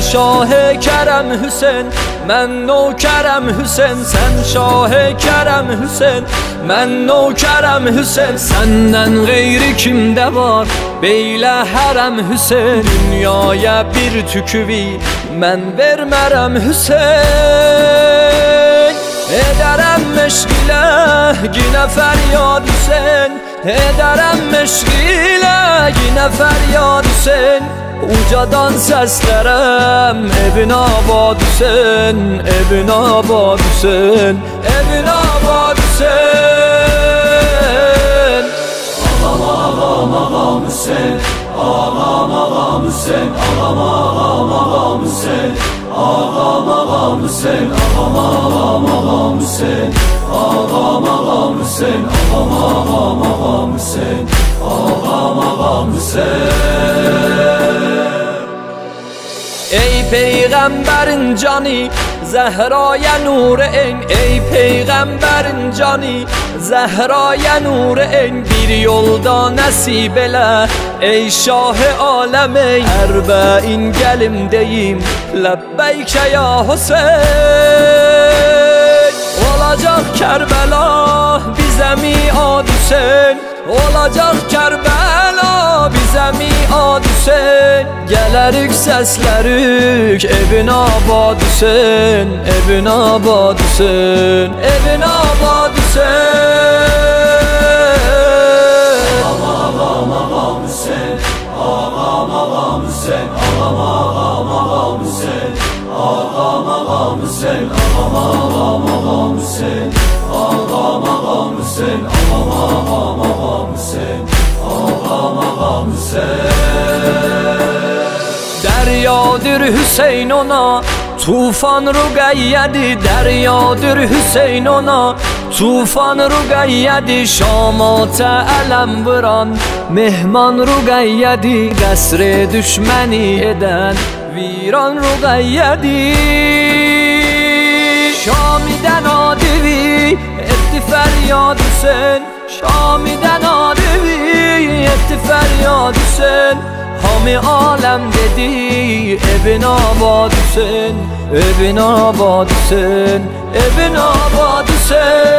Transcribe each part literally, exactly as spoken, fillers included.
Sen Şah-ı Kerem Hüseyin, ben o Kerem Hüseyin. Sen Şah-ı Kerem Hüseyin, ben o Kerem Hüseyin. Senden gayri kimde var beyle herem Hüseyin? Dünyaya bir tüküvi ben vermerem Hüseyin. Ederem meşk ile yine feryad Hüseyin. Ederem meşk ile yine feryad Hüseyin. Ucadan seslerim evin abad Hüseyin, evin abad Hüseyin, evin abad Hüseyin. Ağlam ağlam ağlam Hüseyin, ağlam ağlam Hüseyin. Ağlam ağlam ağlam Hüseyin, ağlam ağlam Hüseyin. Ağlam ağlam ağlam Hüseyin, ağlam ağlam Hüseyin. Ağlam ağlam ağlam Hüseyin, ağlam ağlam Hüseyin. Ey peygamberin cani Zehra'ya nur en. Ey peygamberin cani Zehra'ya nur en. Bir yolda nasip ele ey Şah-ı Alemeyn. Erbe'in gelim deyim lebbeyke ya Hüseyin. Olacak Kerbela bize miad Hüseyin. Olacak Kerbela bize miad Hüseyin. Gelerik seslerik evin abad Hüseyin, evin abad Hüseyin, evin abad Hüseyin. Ağlam ağlam ağlam Hüseyin, ağlam ağlam Hüseyin. Ağlam ağlam ağlam Hüseyin, ağlam ağlam Hüseyin. Ağlam ağlam ağlam Hüseyin, ağlam ağlam Hüseyin. Ağlam ağlam ağlam Hüseyin, ağlam ağlam Hüseyin. Deryadır Hüseyin ona tufan Rugayye'di. Deryadır Hüseyin ona tufan Rugayye'di. Şamata elem vuran mehman Rugayye'di. Kasre düşmeni eden viran Rugayye'di. Şamiden adivi etti feryad Hüseyin. Şamiden adivi etti feryad Hüseyin. Hami alem dedi evin abad Hüseyin, evin abad Hüseyin, evin abad Hüseyin.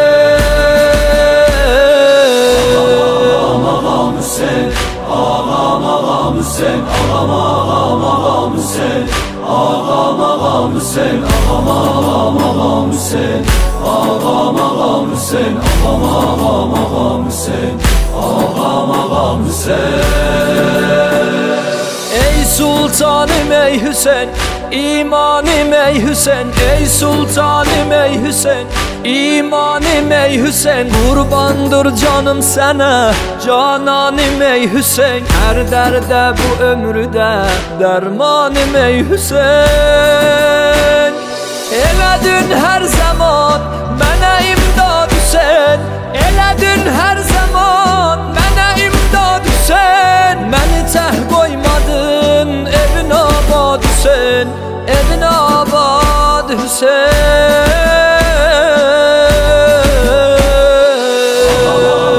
Ağlam ağlam Hüseyin, ağlam ağlam Hüseyin. Ağlam ağlam ağlam Hüseyin, ağlam ağlam Hüseyin. Ağlam ağlam ağlam Hüseyin, ağlam ağlam Hüseyin. Ağlam ağlam ağlam Hüseyin, ağlam ağlam Hüseyin. Ey sultanım ey Hüseyin, imanım ey Hüseyin. Ey sultanım ey Hüseyin, imanım ey Hüseyin. Kurbandır canım sana, cananım ey Hüseyin. Her derde bu ömrüde dermanım ey Hüseyin. Eledin her zaman bana imdad Hüseyin. Eledin her zaman bana imdad Hüseyin. Beni teh koymadın evin abad Hüseyin, evin abad Hüseyin. Ağlam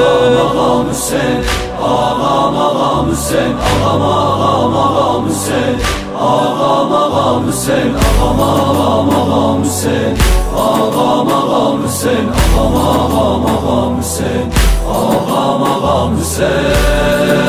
ağlam Hüseyin, ağlam ağlam Hüseyin. Ağlam ağlam ağlam Hüseyin, ağlam ağlam Hüseyin. Ağlam ağlam ağlam Hüseyin, ağlam ağlam Hüseyin. Ağlam ağlam ağlam Hüseyin, ağlam ağlam Hüseyin.